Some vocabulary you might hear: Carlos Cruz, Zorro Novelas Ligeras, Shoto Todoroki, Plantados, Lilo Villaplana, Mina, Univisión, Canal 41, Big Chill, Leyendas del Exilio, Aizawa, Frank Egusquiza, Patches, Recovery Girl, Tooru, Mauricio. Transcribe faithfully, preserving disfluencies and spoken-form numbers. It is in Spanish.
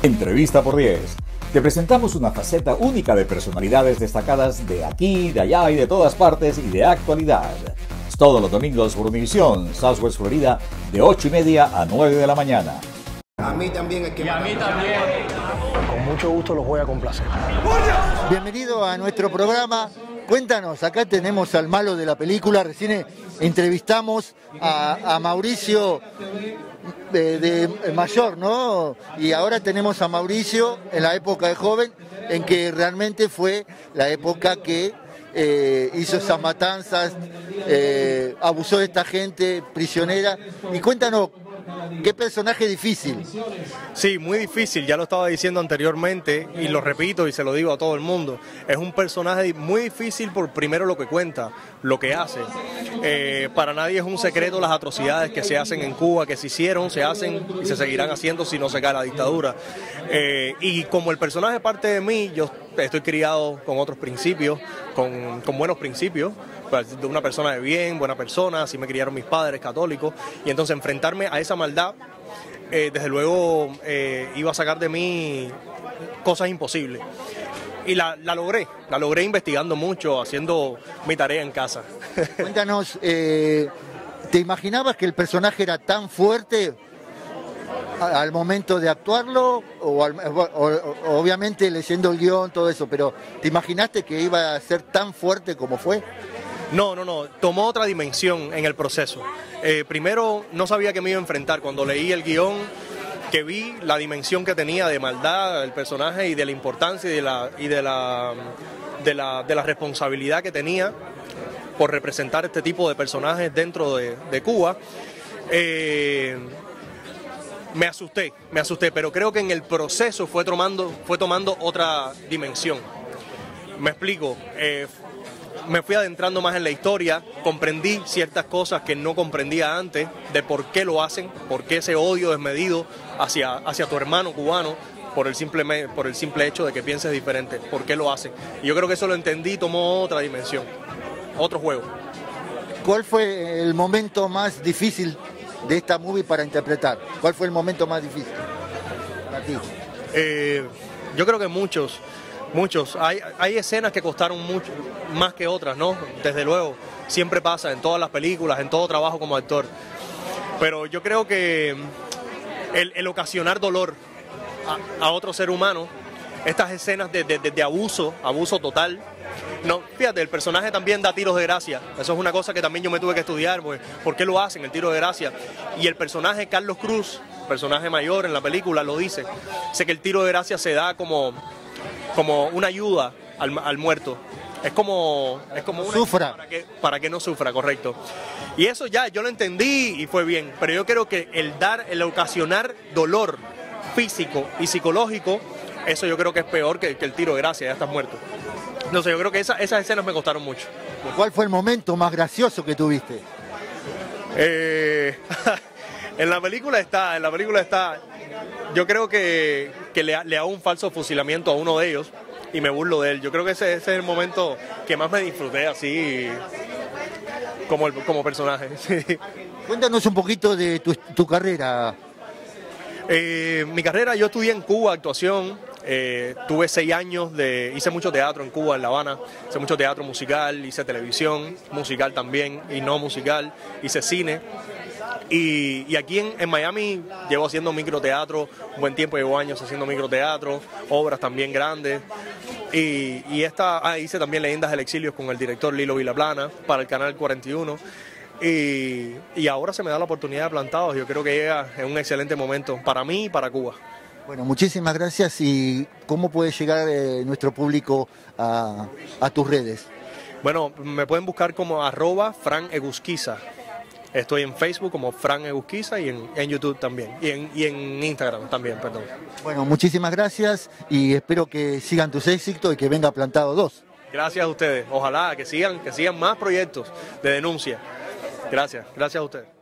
Entrevista por diez. Te presentamos una faceta única de personalidades destacadas de aquí, de allá y de todas partes y de actualidad. Todos los domingos por Univisión, Southwest Florida, de ocho y media a nueve de la mañana. A mí también hay que... Y a mí también. Con mucho gusto los voy a complacer. Bienvenido a nuestro programa. Cuéntanos, acá tenemos al malo de la película. Recién entrevistamos a, a Mauricio de, de mayor, ¿no? Y ahora tenemos a Mauricio en la época de joven, en que realmente fue la época que eh, hizo esas matanzas, eh, abusó de esta gente prisionera. Y cuéntanos, qué personaje difícil. Sí, muy difícil, ya lo estaba diciendo anteriormente y lo repito y se lo digo a todo el mundo. Es un personaje muy difícil por primero lo que cuenta, lo que hace. Eh, para nadie es un secreto las atrocidades que se hacen en Cuba, que se hicieron, se hacen y se seguirán haciendo si no se cae la dictadura. Eh, y como el personaje parte de mí, yo estoy criado con otros principios, con, con buenos principios, de una persona de bien, buena persona, así me criaron mis padres católicos, y entonces enfrentarme a esa maldad, eh, desde luego eh, iba a sacar de mí cosas imposibles. Y la, la logré, la logré investigando mucho, haciendo mi tarea en casa. Cuéntanos, eh, ¿te imaginabas que el personaje era tan fuerte al momento de actuarlo, o, al, o obviamente leyendo el guión, todo eso, pero te imaginaste que iba a ser tan fuerte como fue? No, no, no, tomó otra dimensión en el proceso. Eh, primero no sabía que me iba a enfrentar, cuando leí el guión, que vi la dimensión que tenía de maldad el personaje y de la importancia y de la, y de la, de la, de la responsabilidad que tenía por representar este tipo de personajes dentro de, de Cuba. Eh, Me asusté, me asusté, pero creo que en el proceso fue tomando, fue tomando otra dimensión. Me explico, eh, me fui adentrando más en la historia, comprendí ciertas cosas que no comprendía antes, de por qué lo hacen, por qué ese odio desmedido hacia, hacia tu hermano cubano, por el, simple, por el simple hecho de que pienses diferente, por qué lo hacen. Y yo creo que eso lo entendí, tomó otra dimensión, otro juego. ¿Cuál fue el momento más difícil de esta movie para interpretar? ¿Cuál fue el momento más difícil para ti? Eh, yo creo que muchos, muchos. Hay, hay escenas que costaron mucho, más que otras, ¿no? Desde luego, siempre pasa en todas las películas, en todo trabajo como actor. Pero yo creo que el, el ocasionar dolor a, a otro ser humano, estas escenas de, de, de, de abuso, abuso total. No, fíjate, el personaje también da tiros de gracia. Eso es una cosa que también yo me tuve que estudiar, pues, ¿por qué lo hacen, el tiro de gracia? Y el personaje Carlos Cruz, personaje mayor en la película, lo dice. Sé que el tiro de gracia se da como, como una ayuda al, al muerto. Es como, es como una sufra. Para que, para que no sufra, correcto. Y eso ya, yo lo entendí y fue bien. Pero yo creo que el dar, el ocasionar dolor físico y psicológico, eso yo creo que es peor que, que el tiro de gracia, ya estás muerto. No sé, yo creo que esa, esas escenas me costaron mucho. ¿Cuál fue el momento más gracioso que tuviste? Eh, en la película está, en la película está, yo creo que, que le, le hago un falso fusilamiento a uno de ellos y me burlo de él. Yo creo que ese, ese es el momento que más me disfruté así como, el, como personaje. Sí. Cuéntanos un poquito de tu, tu carrera. Eh, mi carrera, yo estudié en Cuba actuación. Eh, tuve seis años de... Hice mucho teatro en Cuba, en La Habana. Hice mucho teatro musical, hice televisión, musical también, y no musical. Hice cine. Y, y aquí en, en Miami llevo haciendo microteatro. Un buen tiempo, llevo años haciendo microteatro. Obras también grandes. Y, y esta... Ah, hice también Leyendas del Exilio con el director Lilo Villaplana para el Canal cuarenta y uno. Y, y ahora se me da la oportunidad de Plantados. Yo creo que llega en un excelente momento para mí y para Cuba. Bueno, muchísimas gracias. ¿Y cómo puede llegar eh, nuestro público a, a tus redes? Bueno, me pueden buscar como arroba Frank Egusquiza. Estoy en Facebook como Frank Egusquiza y en, en YouTube también. Y en, y en Instagram también, perdón. Bueno, muchísimas gracias y espero que sigan tus éxitos y que venga Plantado dos. Gracias a ustedes. Ojalá que sigan, que sigan más proyectos de denuncia. Gracias, gracias a ustedes.